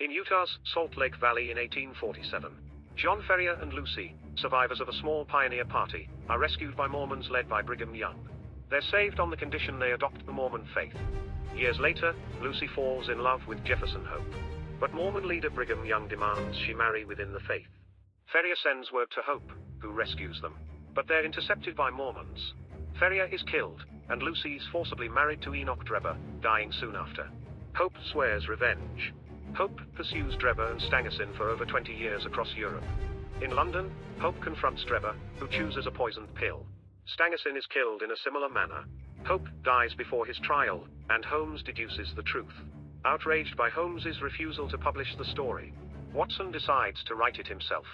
In Utah's Salt Lake Valley in 1847, John Ferrier and Lucy, survivors of a small pioneer party, are rescued by Mormons led by Brigham Young. They're saved on the condition they adopt the Mormon faith. Years later, Lucy falls in love with Jefferson Hope, but Mormon leader Brigham Young demands she marry within the faith. Ferrier sends word to Hope, who rescues them, but they're intercepted by Mormons. Ferrier is killed, and Lucy is forcibly married to Enoch Drebber, dying soon after. Hope swears revenge. Hope pursues Drebber and Stangerson for over 20 years across Europe. In London, Hope confronts Drebber, who chooses a poisoned pill. Stangerson is killed in a similar manner. Hope dies before his trial, and Holmes deduces the truth. Outraged by Holmes's refusal to publish the story, Watson decides to write it himself.